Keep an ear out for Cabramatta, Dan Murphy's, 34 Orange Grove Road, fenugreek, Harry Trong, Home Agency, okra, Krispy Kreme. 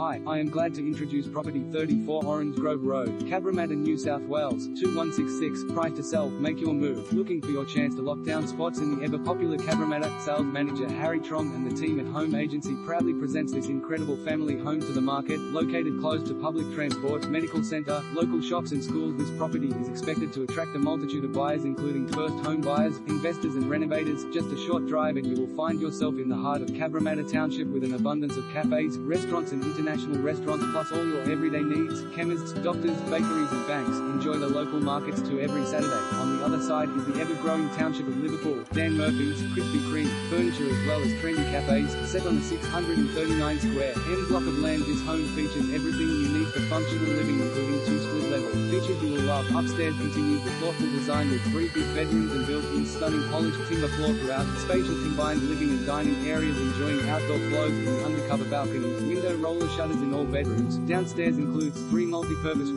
Hi, I am glad to introduce property 34 Orange Grove Road, Cabramatta, New South Wales, 2166, price to sell, make your move. Looking for your chance to lock down spots in the ever-popular Cabramatta? Sales manager Harry Trong and the team at Home Agency proudly presents this incredible family home to the market. Located close to public transport, medical centre, local shops and schools, this property is expected to attract a multitude of buyers including first home buyers, investors and renovators. Just a short drive and you will find yourself in the heart of Cabramatta Township with an abundance of cafes, restaurants and international restaurants, plus all your everyday needs, chemists, doctors, bakeries and banks. Enjoy the local markets too every Saturday. On the other side is the ever-growing township of Liverpool. Dan Murphy's, Krispy Kreme, furniture as well as trendy cafes. Set on a 639 square m block of land, this home features everything you need for functional living including two split level features you will love. Upstairs continues the thoughtful design with three big bedrooms and built-in stunning polished timber floor throughout. Spacious combined living and dining areas enjoying outdoor flows and undercover balconies, window roller shutters in all bedrooms. Downstairs includes three multi-purpose rooms.